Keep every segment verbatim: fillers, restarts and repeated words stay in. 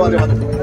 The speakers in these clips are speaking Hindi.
तो आगे बढ़ो।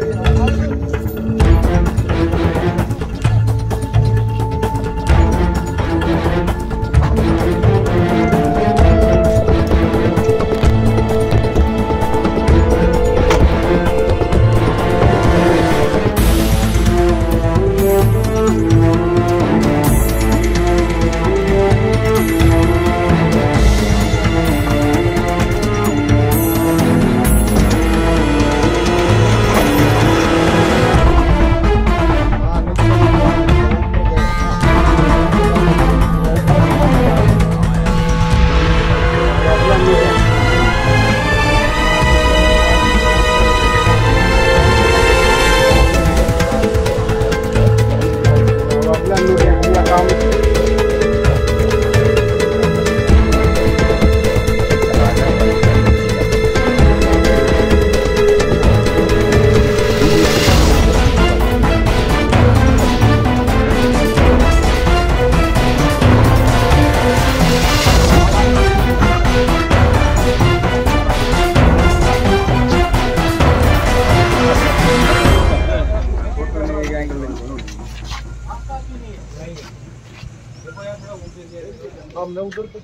हमने उधर तो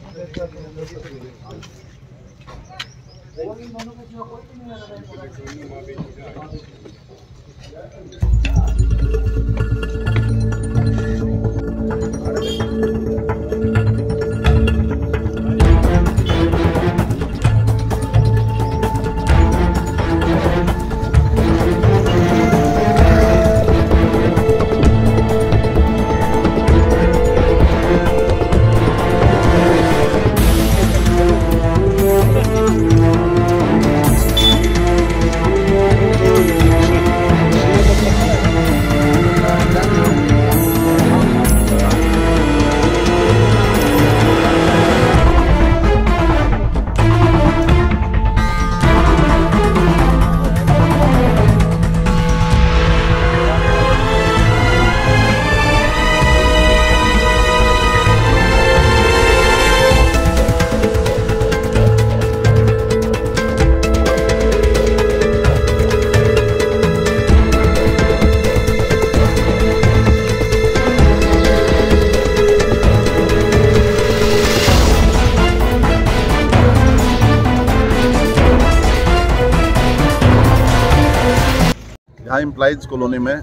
इंप्लाइज कॉलोनी में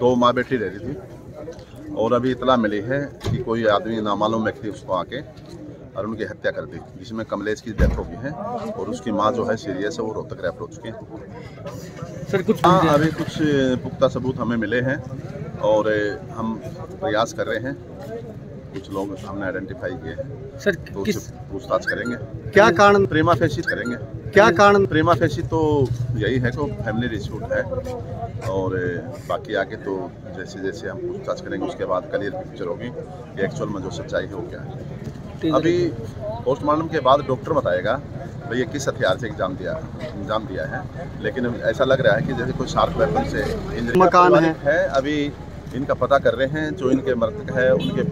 दो माँ बेटी रह रही थी और अभी इतला मिली है कि कोई आदमी नामालूम व्यक्ति उसको आके और उनकी हत्या कर दी, जिसमें कमलेश की डेथ हो गई है और उसकी माँ जो है सीरियस है, वो रोहतक रेफर हो चुकी है। सर कुछ हाँ अभी कुछ पुख्ता सबूत हमें मिले हैं और हम प्रयास कर रहे हैं, कुछ लोग हमने आइडेंटिफाई किए हैं। सर तो पूछताछ करेंगे क्या कारण प्रेमा फेशी करेंगे क्या कारण प्रेमा फेशी तो यही है कि फैमिली रिश्यूट है और बाकी आगे तो जैसे जैसे हम पूछताछ करेंगे उसके बाद क्लियर पिक्चर होगी कि एक्चुअल में जो सच्चाई है वो क्या है। अभी पोस्टमार्टम के बाद डॉक्टर बताएगा भाई ये किस हथियार से एग्जाम दिया एग्जाम दिया है, लेकिन ऐसा लग रहा है कि जैसे कोई शार्प वेपन से मकान है। अभी इनका पता कर रहे हैं, जो इनके मृतक है उनके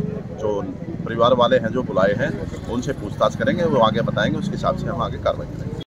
जो परिवार वाले हैं जो बुलाए हैं उनसे पूछताछ करेंगे, वो आगे बताएंगे, उसके हिसाब से हम आगे कार्रवाई करेंगे।